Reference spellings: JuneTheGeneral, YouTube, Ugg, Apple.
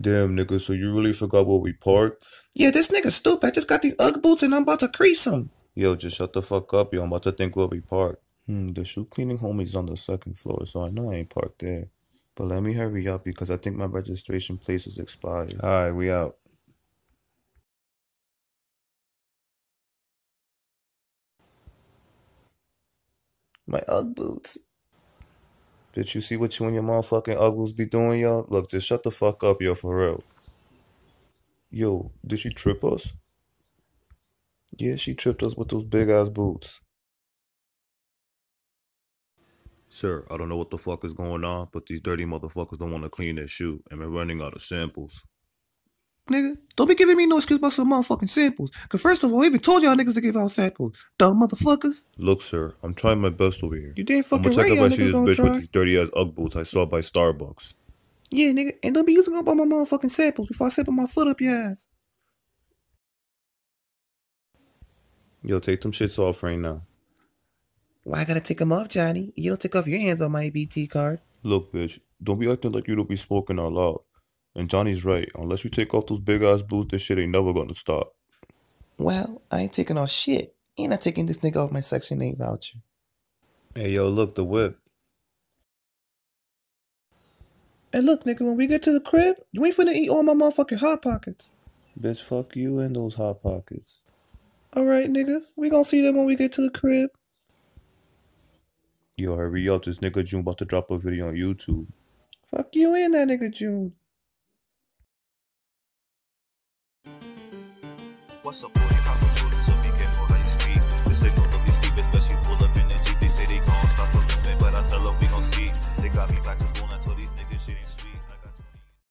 Damn, nigga, so you really forgot where we parked? Yeah, this nigga stupid. I just got these Ugg boots and I'm about to crease them. Yo, just shut the fuck up, yo. I'm about to think where we parked. The shoe cleaning homie's on the second floor, so I know I ain't parked there. But let me hurry up because I think my registration place is expired. Alright, we out. My Ugg boots. Bitch, you see what you and your motherfucking Ugg boots be doing, yo? Look, just shut the fuck up, yo, for real. Yo, did she trip us? Yeah, she tripped us with those big-ass boots. Sir, I don't know what the fuck is going on, but these dirty motherfuckers don't want to clean their shoe, and we're running out of samples. Nigga, don't be giving me no excuse about some motherfucking samples. Cause first of all, I even told y'all niggas to give out samples. Dumb motherfuckers. Look, sir, I'm trying my best over here. You didn't fucking right, y'all niggas gonna try. I'm gonna check if I see this bitch with these dirty ass Ugg boots I saw by Starbucks. Yeah, nigga, and don't be using up all my motherfucking samples before I step my foot up your ass. Yo, take them shits off right now. Why I gotta take them off, Johnny? You don't take off your hands on my ABT card. Look, bitch, don't be acting like you don't be smoking out loud. And Johnny's right. Unless you take off those big-ass boots, this shit ain't never gonna stop. Well, I ain't taking off shit. Ain't I taking this nigga off my Section 8 voucher. Hey, yo, look, the whip. Hey, look, nigga, when we get to the crib, you ain't finna eat all my motherfucking Hot Pockets. Bitch, fuck you and those Hot Pockets. Alright, nigga, we gonna see them when we get to the crib. Yo, hurry up, this nigga June about to drop a video on YouTube. Fuck you and that nigga June. What's up, boy?